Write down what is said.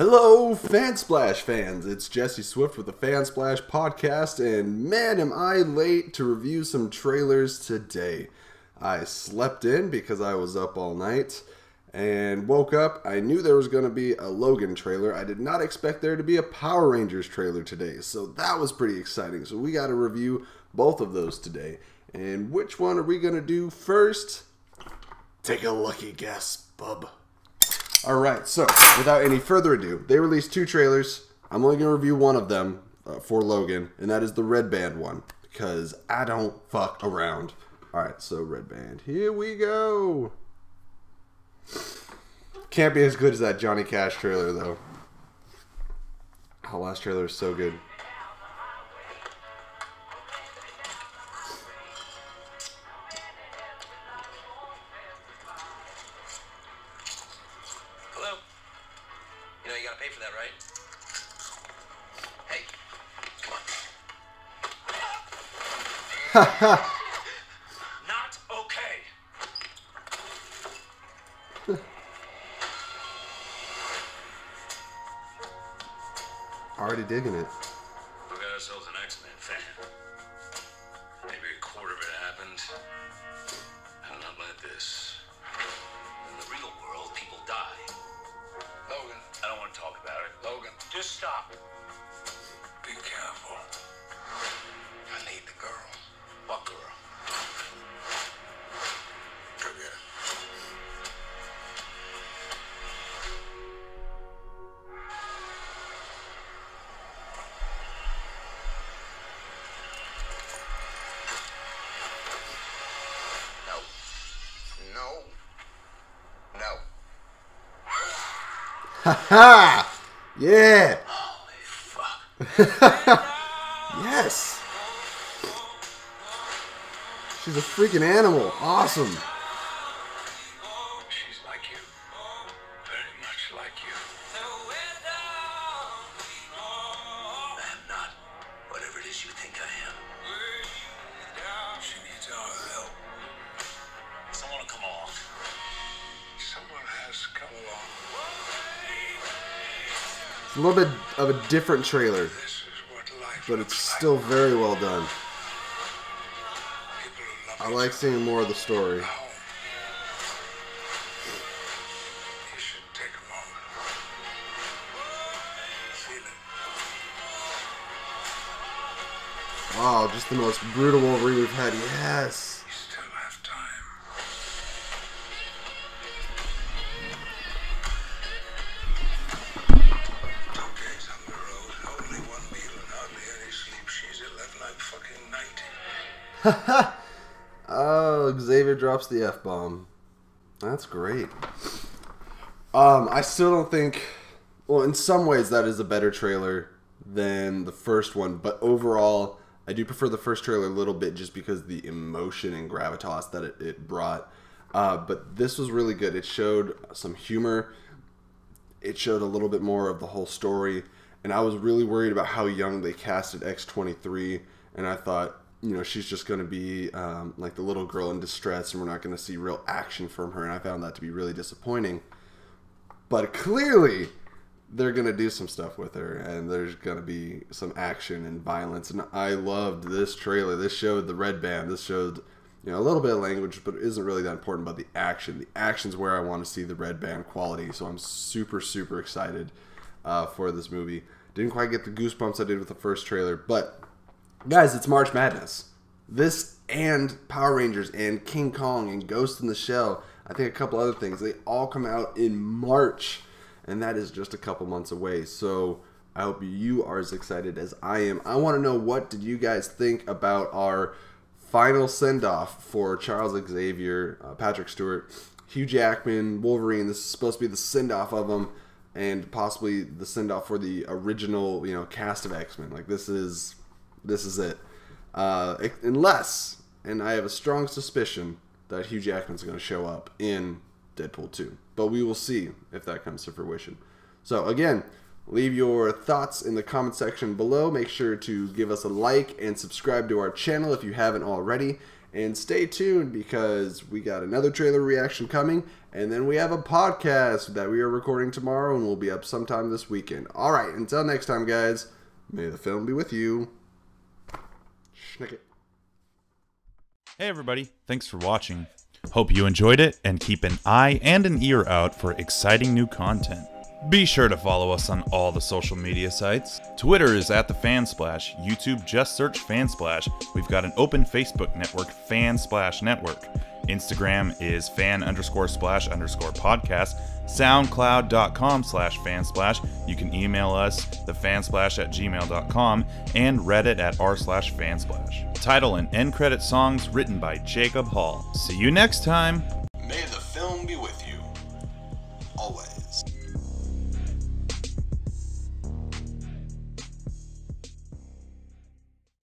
Hello, Fansplash fans! It's Jesse Swift with the Fansplash podcast, and man, am I late to review some trailers today. I slept in because I was up all night, and woke up. I knew there was going to be a Logan trailer. I did not expect there to be a Power Rangers trailer today, so that was pretty exciting. So we got to review both of those today. And which one are we going to do first? Take a lucky guess, bub. Alright, so without any further ado, they released two trailers. I'm only going to review one of them for Logan, and that is the Red Band one, because I don't fuck around. Alright, so Red Band, here we go. Can't be as good as that Johnny Cash trailer, though. Oh, last trailer is so good. Not okay. Already digging it. We got ourselves an X-Men fan. Maybe a quarter of it happened. And not like this. In the real world, people die. Logan, I don't want to talk about it. Logan, just stop. Be careful. I need the girl. What girl? Come here. No. Ha ha! Yeah! Holy fuck. Yes! She's a freaking animal. Awesome. She's like you. Very much like you. I am not whatever it is you think I am. She needs our help. Someone will come along. Someone has come along. It's a little bit of a different trailer, but it's still very well done. I like seeing more of the story. You should take a moment. Feel it. Wow, just the most brutal Wolverine we've had. Yes. You still have time. 2 days on the road, only one meal and hardly any sleep. She's 11, I'm fucking 90. Haha. Oh, Xavier drops the F-bomb. That's great. I still don't think... Well, in some ways, that is a better trailer than the first one. But overall, I do prefer the first trailer a little bit just because the emotion and gravitas that it brought. But this was really good. It showed some humor. It showed a little bit more of the whole story. And I was really worried about how young they casted X-23. And I thought... You know, she's just going to be like the little girl in distress, and we're not going to see real action from her, and I found that to be really disappointing. But clearly, they're going to do some stuff with her, and there's going to be some action and violence, and I loved this trailer. This showed the Red Band. This showed, you know, a little bit of language, but it isn't really that important about the action. The action's where I want to see the Red Band quality, so I'm super, super excited for this movie. Didn't quite get the goosebumps I did with the first trailer, but... Guys, it's March Madness. This and Power Rangers and King Kong and Ghost in the Shell, I think a couple other things, they all come out in March, and that is just a couple months away. So I hope you are as excited as I am. I want to know, what did you guys think about our final send-off for Charles Xavier, Patrick Stewart, Hugh Jackman, Wolverine? This is supposed to be the send-off of them, and possibly the send-off for the original, you know, cast of X-Men. Like, this is it. Unless, and I have a strong suspicion that Hugh Jackman's going to show up in Deadpool 2. But we will see if that comes to fruition. So again, leave your thoughts in the comment section below. Make sure to give us a like and subscribe to our channel if you haven't already. And stay tuned because we got another trailer reaction coming. And then we have a podcast that we are recording tomorrow and will be up sometime this weekend. All right, until next time, guys, may the film be with you. Schnick it. Hey, everybody. Thanks for watching. Hope you enjoyed it, and keep an eye and an ear out for exciting new content. Be sure to follow us on all the social media sites. Twitter is @TheFansplash. YouTube, just search Fansplash. We've got an open Facebook network, Fansplash Network. Instagram is fan_splash_podcast. SoundCloud.com/Fansplash. You can email us, thefansplash@gmail.com, and Reddit at r/Fansplash. Title and end credit songs written by Jacob Hall. See you next time. May the film be with you. Always.